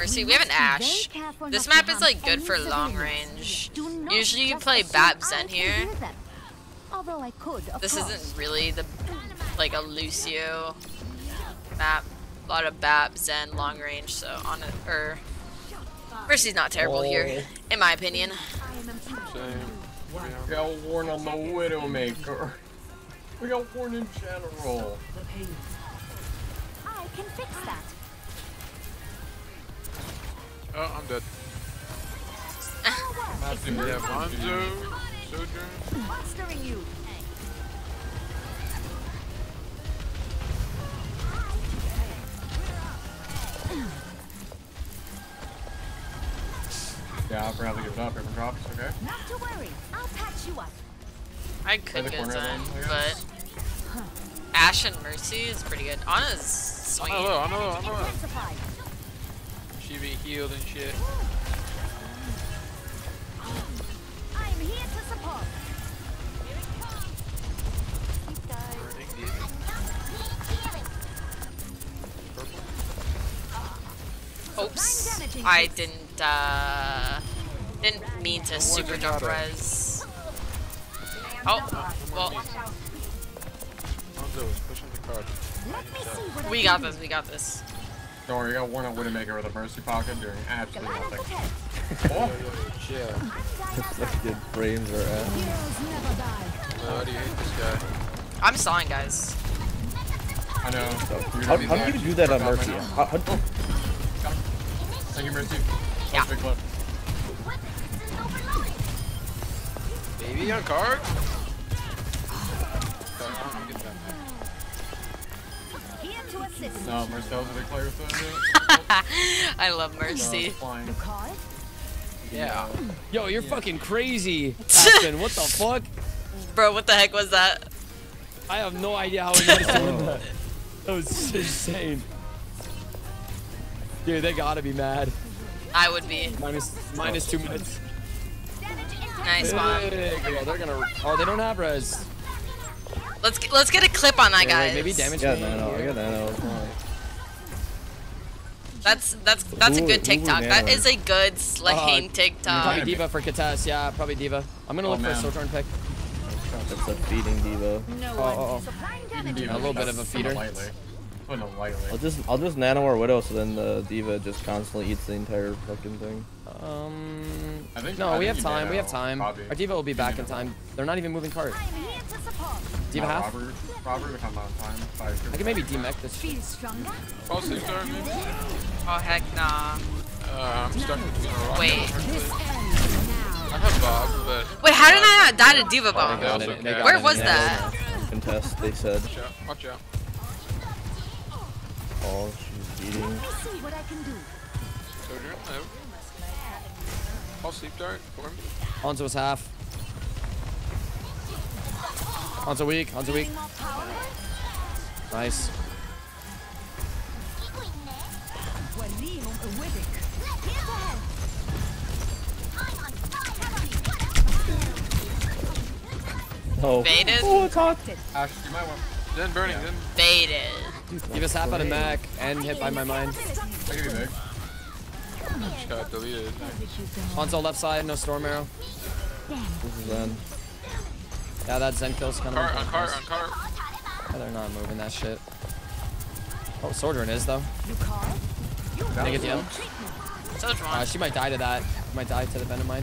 Mercy. We have an Ashe. This map is like good for long range. Usually you play Bap Zen here. This isn't really the like a Lucio map. A lot of Bap Zen long range. So on it Mercy's not terrible here, in my opinion. Same. We got warn on the Widowmaker. We got warn in general. I can fix that. Oh, I'm dead. We have Hanzo, Sojourn. Monstering you. Yeah, I'll probably give it up. Everyone drops, okay? Not to worry. I'll patch you up. I could go Zen, but Ashe and Mercy is pretty good. Anna's swinging. I know. She be healed and shit. I'm here to support. Here it comes. Keep going. Oops. I didn't mean to super jump res. Oh, well. We got this, Don't worry, you got one on Widowmaker with a Mercy pocket doing absolutely nothing. Oh! Such good frames are at. How do you hate this guy? I'm sawing, guys. I know. How do you do that on Mercy? Thank you, Mercy. Yeah. Baby on card? No, Mercy was a big player with I love Mercy. Yeah. Yo, you're fucking crazy, Aspen. What the fuck? Bro, what the heck was that? I have no idea how we got that. That was insane. Dude, they gotta be mad. I would be. Minus 2 minutes. Nice bomb. Yeah, they're gonna. Oh, they don't have res. Let's get a clip on that guy. Maybe damage. Yeah, no, I got nano. That's a good TikTok. That is a good slaying TikTok. Probably D.Va for Katas. Yeah, probably D.Va. I'm gonna look for a Sojourn pick. That's a feeding D.Va. A little bit of a feeder. I'll just nano our Widow, so then the D.Va just constantly eats the entire fucking thing. No, we have time. We have time. Our D.Va will be back in time. They're not even moving cart. D.Va half. Robert, come on time. I can maybe demech this. Oh heck nah. I'm stuck between a rock. Wait. I have Bob, but. Wait, how did I not die to D.Va bomb? Where was that? Contest, they said. Watch out. Oh, she's eating. Let me see what I can do. Soldier, no. I'll sleep dart for him. Hanzo is half. Hanzo weak, Nice. Oh. Baited. Oh, it's hot. Ashe, you might want then burning him. Baited. Give us half out of Mac and hit by my mind. I can be big. Just got deleted. Hanzo left side, no storm arrow. This is Zen. Yeah, that Zen kill's coming. On cart. Yeah, they're not moving that shit. Oh, Sojourn is though. Can I get the L? She might die to that. She might die to the Venom mine.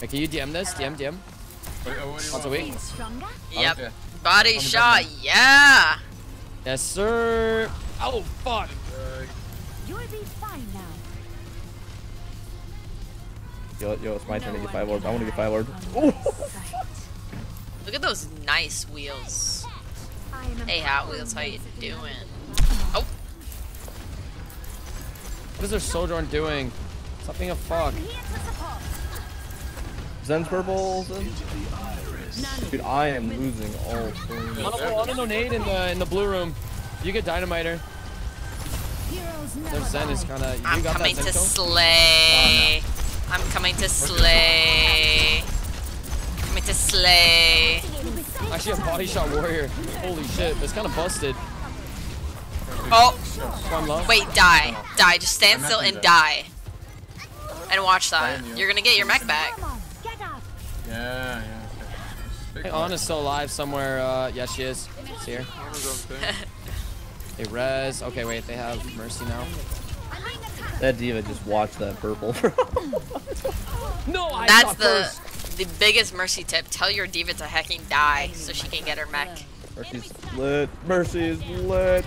Hey, can you DM this? DM. Once a week. Yep. Okay. Body shot. Yeah. Yes, sir. Oh, fuck. You'll be fine now. Yo, it's my turn to get 5 orb. I want to get 5 orb. Look at those nice wheels. Hey, Hot Wheels, how you doing? Oh. What is their Sojourn doing? Stop being a fuck. Zen's purple. Dude, I am losing all things. I'm gonna nade in the blue room. You get dynamiter. Their Zen is kind of. I'm coming to slay. I'm coming to slay. Actually, a body shot warrior. Holy shit, that's kind of busted. Oh! Wait, die. Die. Just stand still and die. And watch that. You're gonna get your mech back. Yeah, yeah. Hey, Anna's still alive somewhere. Yeah, she is. It's here. They res. Okay, wait. They have Mercy now. That D.Va just watched that purple. No, I got first. That's the biggest Mercy tip. Tell your D.Va to hecking die so she can get her mech. Mercy's lit. Mercy is lit.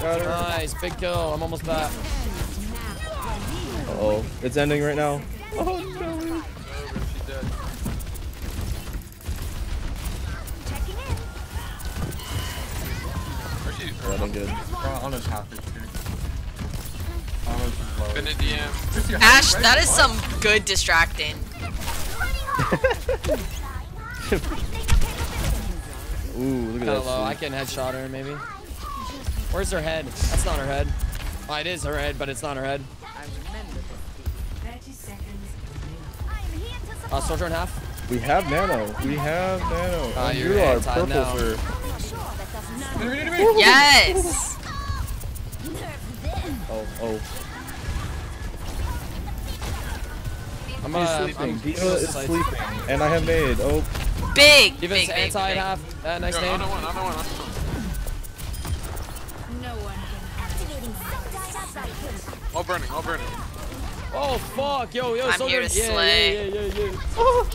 Got her. Nice. Big kill. I'm almost back. Uh-oh. It's ending right now. Oh, no. Oh, I'm good. Anna's happy. Ashe, that is some good distracting. Ooh, look at that. Hello, I can headshot her, maybe. Where's her head? That's not her head. Oh, it is her head, but it's not her head. Soldier in half. We have nano. We have nano. Oh, you are purple for. Yes! Oh, oh. I'm sleeping. It's sleeping. And I have made. Oh. Big! Give us anti half. Nice name. Another one, another one. No one can activating. All burning, all burning. Oh fuck, yo, I'm here to slay. Yeah. Oh,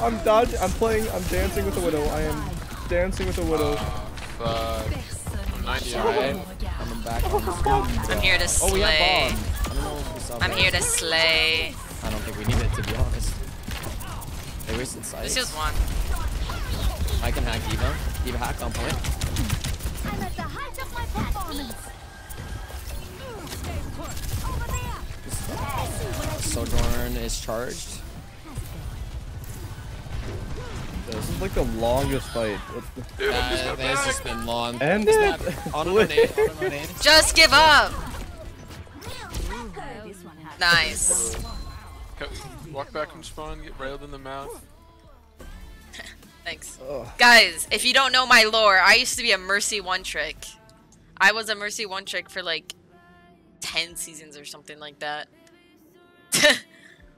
I'm dodging, I'm dancing with the widow. I am dancing with the widow. Fuck. I'm 90. Coming back. I'm here to slay. Oh, we have bomb. I'm here to slay. I don't think we need it, to be honest. They wasted sight. This is one. I can hack D.Va. D.Va hacked on point. I'm at the height of my performance. Sojourn is charged. This is like the longest fight. Yeah, this has been long. End it. Auto-nade. Just give up. Nice. Walk back from spawn, get railed in the mouth. Thanks. Ugh. Guys, if you don't know my lore, I used to be a Mercy one trick. I was a Mercy one trick for like 10 seasons or something like that.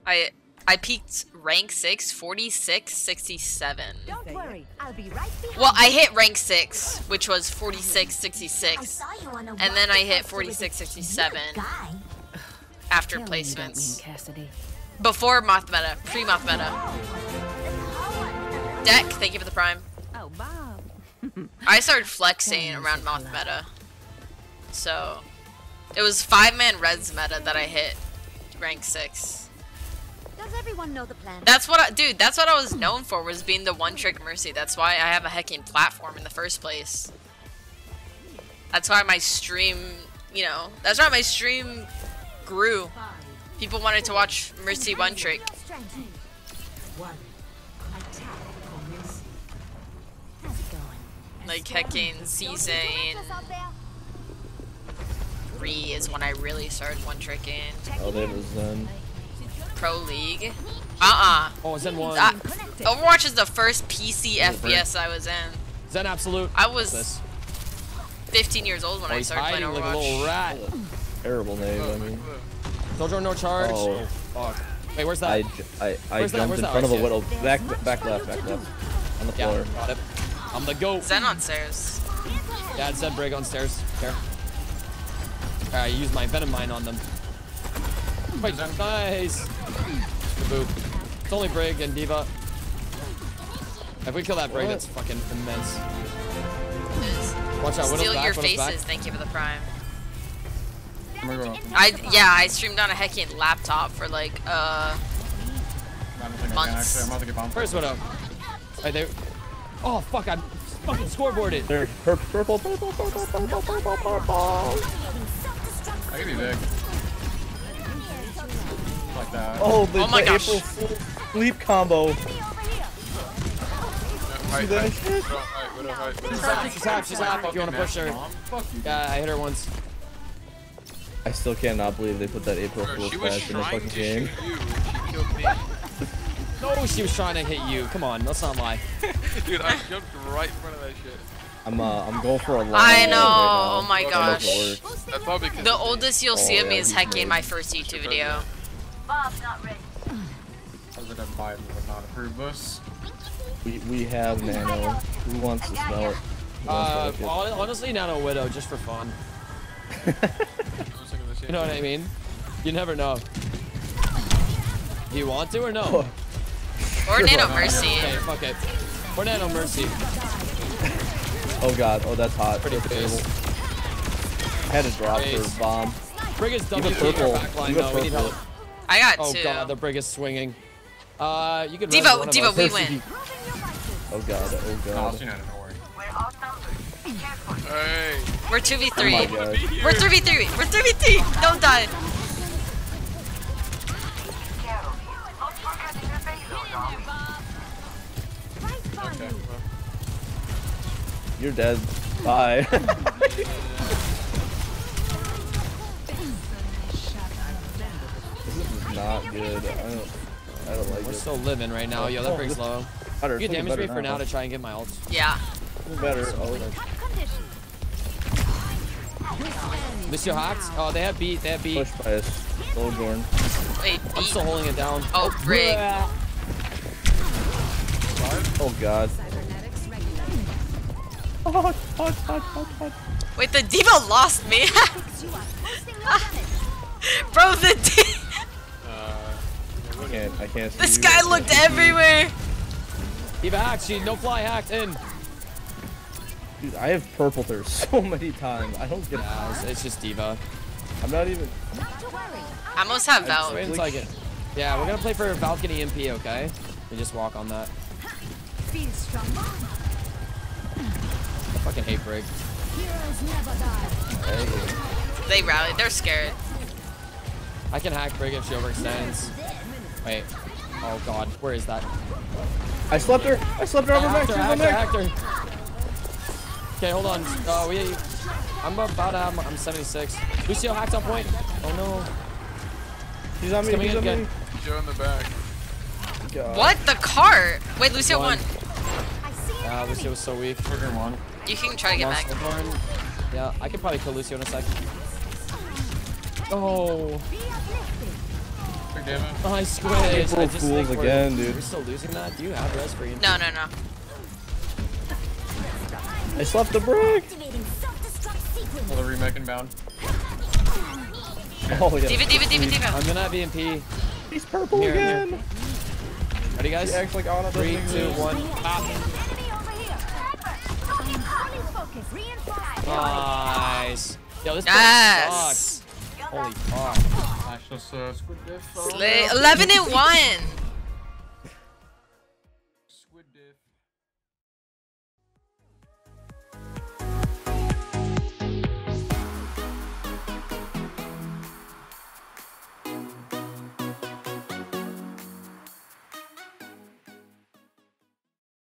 I peaked rank 6, 46, 67. Don't worry, I'll be right behind. Well, I hit rank 6, which was 46, 66. And then I hit 46, 67 after placements. Before Moth Meta, pre-Moth Meta. Deck, thank you for the prime. Oh, Bob. I started flexing around Moth Meta. So, it was 5-man Reds Meta that I hit rank 6. Does everyone know the plan? That's what I, dude, that's what I was known for, was being the one-trick Mercy. That's why I have a hecking platform in the first place. That's why my stream, you know, that's why my stream grew. People wanted to watch Mercy one trick. Like hecking season 3 is when I really started one tricking. Oh, that was Zen. Pro League. Oh, Zen 1. Overwatch is the first PC FPS I was in. Zen Absolute. I was 15 years old when I started playing Overwatch. Like a little rat. Terrible name, I mean. Sojourn no charge. Oh, fuck. Wait, where's that? I jumped in front of a widow. Back left. On the floor. Got it. I'm the GOAT. Zen on stairs. Yeah, it's Zen break on stairs. Care. I used my Venom Mine on them. Wait, nice. Kaboop. It's only Brig and D.Va. If we kill that Brig, that's fucking immense. Watch out, Widow's back. Steal your faces. Thank you for the prime. I streamed on a heckin' laptop for like months. First widow. Oh fuck! I fucking scoreboarded. They're purple. I can be big. Like that. Oh, my gosh! Leap combo. She's half. If you want to push her. Yeah, I hit her once. I still cannot believe they put that April Fool's Smash in the fucking game. No, she was trying to hit you. Come on, let's not lie. Dude, I jumped right in front of that shit. I'm going for a long I know. Right oh my gosh. The oldest you'll see of me is Hecky in my first YouTube video. Bob's not ready. Other than Biden would not approve us. We have Nano. Who wants to smell it? Honestly, Nano Widow just for fun. You know what I mean? You never know. Do you want to or no? Or Nano Mercy. Okay, fuck it. Or Nano Mercy. Oh god, oh that's hot. Pretty face. I had to drop her bomb. Brig is double purple. We need help. I got two. Oh god, the Brig is swinging. You could D.Va, we win. Oh god, oh god. Hey. We're 2v3. Oh we're 3v3. We're 3v3. Don't die. Okay. You're dead. Bye. This is not good. I don't like it. We're still living right now. Yo, that brings low. You can damage me for now to try and get my ult. Yeah. Better. Monsieur Hawks? Oh, they have beat. They have beat. Pushed by us. Sojourn. Wait, I'm still holding it down. Oh, Brig. Yeah. Oh, God. Oh, hot. Wait, the D.Va lost me. Bro, the I can't see this guy looked everywhere. D.Va hacked. She no fly hacked in. Dude, I have purple thirst so many times. I don't get it. It's just D.Va. I'm not even. I almost have Valkyrie. Like it. Yeah, we're gonna play for Valkyrie MP, okay? We just walk on that. I fucking hate Brig. They rallied. They're scared. I can hack Brig if she overextends. Wait. Oh god, where is that? I slept her. I slept her over back. She's on there. Okay, hold on. I'm 76. Lucio hacked on point. Oh no. He's on me. He's on me. Joe in the back. God. What? The cart? Wait, Lucio won. Lucio was so weak. You can try to get back. Yeah, I could probably kill Lucio in a sec. Oh. I squished. I just think we're still losing that. Do you have res for you? No. I slapped the Brig! Another remake inbound. Oh, yeah. D.Va. I'm gonna have EMP. He's purple again! Ready, guys? He acts like Anna. 3, 2, 1. Nice! Yo, this sucks. Holy fuck. 11-1!